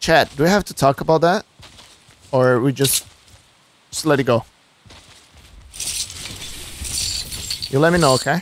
Chat, do we have to talk about that? Or we just let it go? You let me know, okay?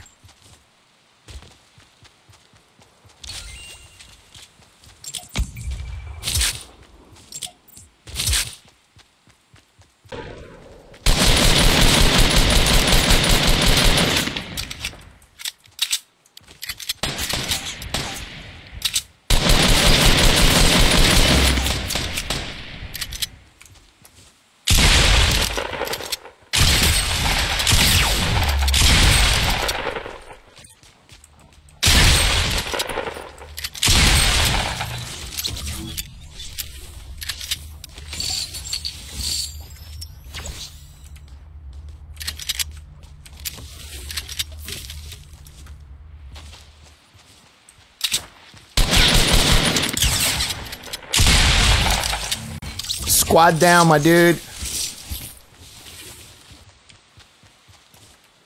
Squad down, my dude.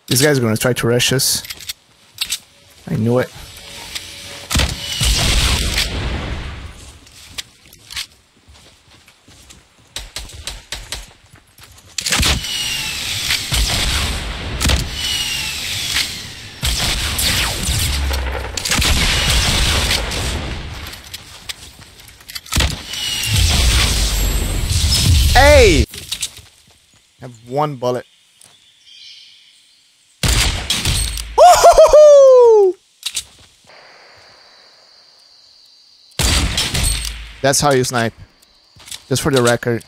These guys are gonna try to rush us. I knew it. One bullet. Woo-hoo-hoo-hoo! That's how you snipe. Just for the record.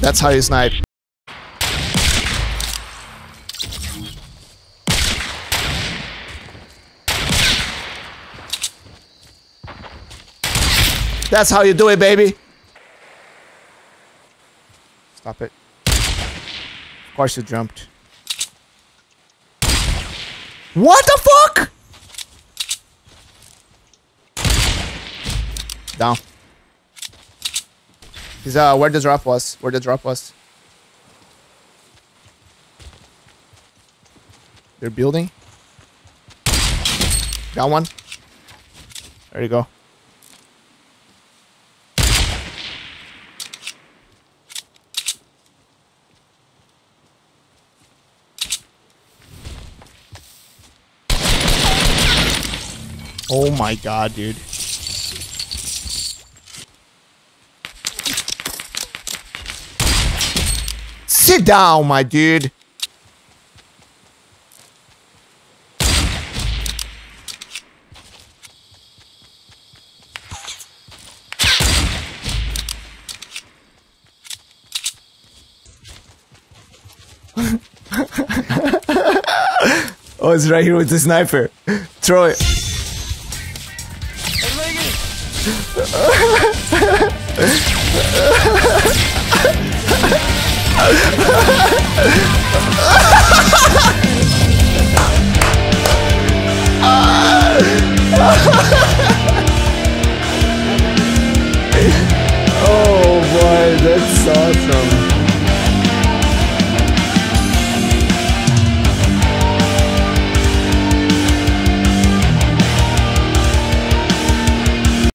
That's how you snipe. That's how you do it, baby. Stop it. Of course you jumped. What the fuck? Down. He's where the drop was. Where the drop was. They're building. Got one. There you go. Oh my god, dude. Sit down, my dude. Oh, it's right here with the sniper. Throw it. Oh boy, that's awesome.